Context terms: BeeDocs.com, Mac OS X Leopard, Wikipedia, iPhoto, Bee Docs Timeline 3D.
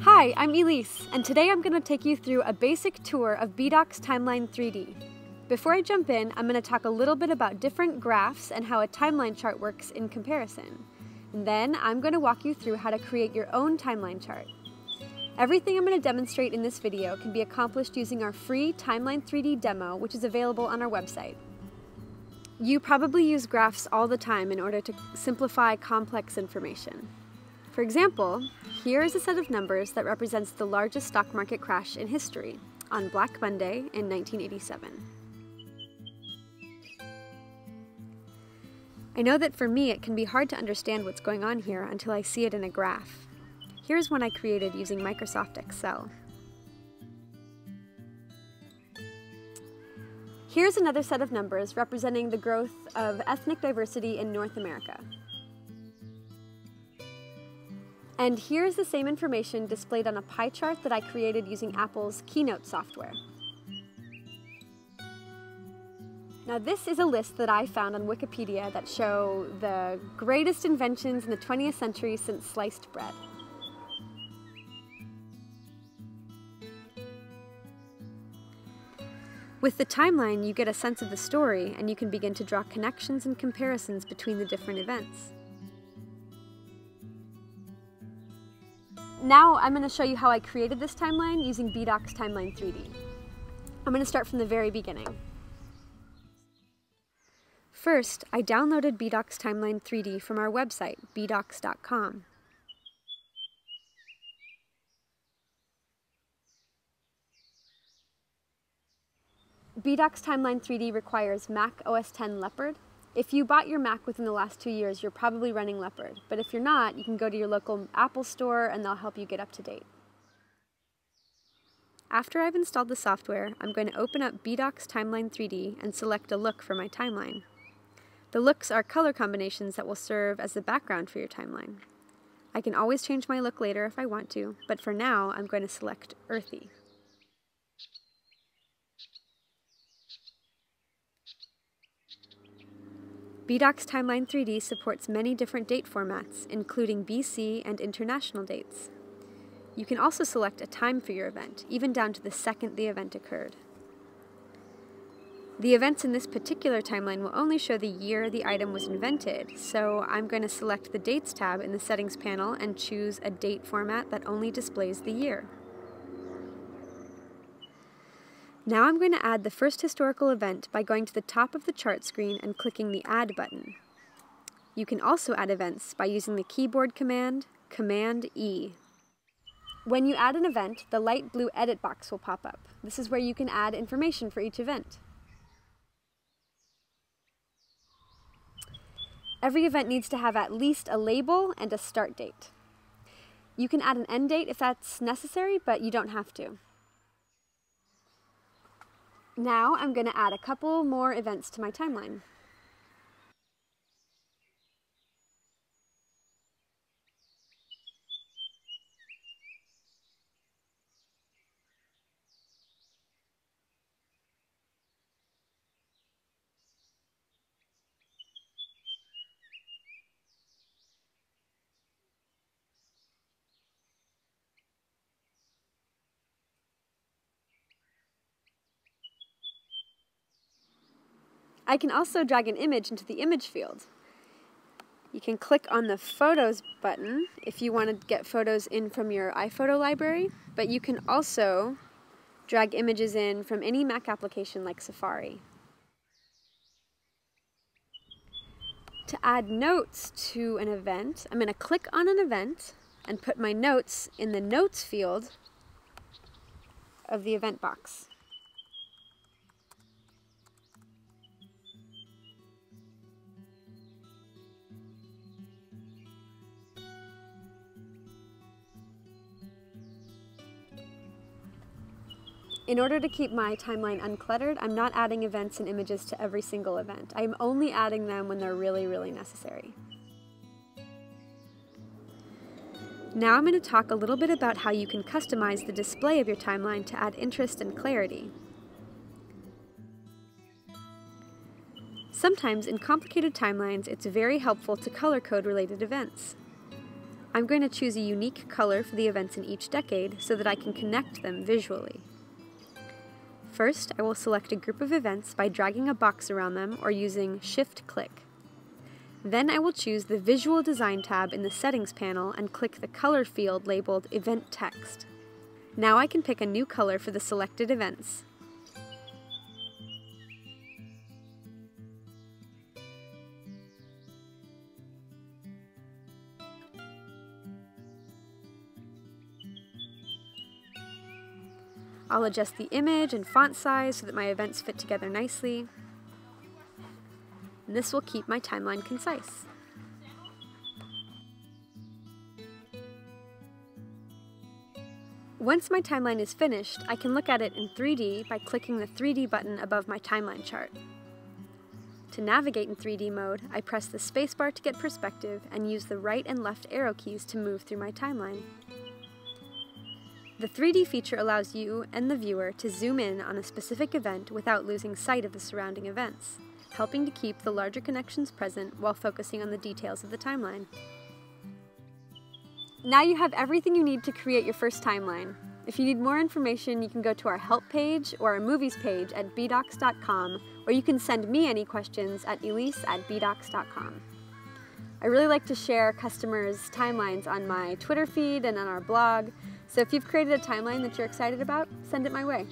Hi, I'm Elise, and today I'm going to take you through a basic tour of Bee Docs Timeline 3D. Before I jump in, I'm going to talk a little bit about different graphs and how a timeline chart works in comparison. And then I'm going to walk you through how to create your own timeline chart. Everything I'm going to demonstrate in this video can be accomplished using our free Timeline 3D demo, which is available on our website. You probably use graphs all the time in order to simplify complex information. For example, here is a set of numbers that represents the largest stock market crash in history on Black Monday in 1987. I know that for me it can be hard to understand what's going on here until I see it in a graph. Here's one I created using Microsoft Excel. Here's another set of numbers representing the growth of ethnic diversity in North America. And here's the same information displayed on a pie chart that I created using Apple's Keynote software. Now this is a list that I found on Wikipedia that show the greatest inventions in the 20th century since sliced bread. With the timeline, you get a sense of the story, and you can begin to draw connections and comparisons between the different events. Now I'm going to show you how I created this timeline using Bee Docs Timeline 3D. I'm going to start from the very beginning. First, I downloaded Bee Docs Timeline 3D from our website, BeeDocs.com. Bee Docs Timeline 3D requires Mac OS X Leopard. If you bought your Mac within the last 2 years, you're probably running Leopard, but if you're not, you can go to your local Apple store and they'll help you get up to date. After I've installed the software, I'm going to open up Bee Docs Timeline 3D and select a look for my timeline. The looks are color combinations that will serve as the background for your timeline. I can always change my look later if I want to, but for now, I'm going to select Earthy. Bee Docs Timeline 3D supports many different date formats, including BC and international dates. You can also select a time for your event, even down to the second the event occurred. The events in this particular timeline will only show the year the item was invented, so I'm going to select the Dates tab in the Settings panel and choose a date format that only displays the year. Now I'm going to add the first historical event by going to the top of the chart screen and clicking the Add button. You can also add events by using the keyboard command, Command-E. When you add an event, the light blue edit box will pop up. This is where you can add information for each event. Every event needs to have at least a label and a start date. You can add an end date if that's necessary, but you don't have to. Now I'm going to add a couple more events to my timeline. I can also drag an image into the image field. You can click on the Photos button if you want to get photos in from your iPhoto library, but you can also drag images in from any Mac application like Safari. To add notes to an event, I'm going to click on an event and put my notes in the Notes field of the event box. In order to keep my timeline uncluttered, I'm not adding events and images to every single event. I'm only adding them when they're really, really necessary. Now I'm going to talk a little bit about how you can customize the display of your timeline to add interest and clarity. Sometimes in complicated timelines, it's very helpful to color code related events. I'm going to choose a unique color for the events in each decade so that I can connect them visually. First, I will select a group of events by dragging a box around them or using Shift-Click. Then I will choose the Visual Design tab in the Settings panel and click the color field labeled Event Text. Now I can pick a new color for the selected events. I'll adjust the image and font size so that my events fit together nicely. And this will keep my timeline concise. Once my timeline is finished, I can look at it in 3D by clicking the 3D button above my timeline chart. To navigate in 3D mode, I press the spacebar to get perspective and use the right and left arrow keys to move through my timeline. The 3D feature allows you and the viewer to zoom in on a specific event without losing sight of the surrounding events, helping to keep the larger connections present while focusing on the details of the timeline. Now you have everything you need to create your first timeline. If you need more information, you can go to our help page or our movies page at BeeDocs.com, or you can send me any questions at elise@BeeDocs.com. I really like to share customers' timelines on my Twitter feed and on our blog, so if you've created a timeline that you're excited about, send it my way.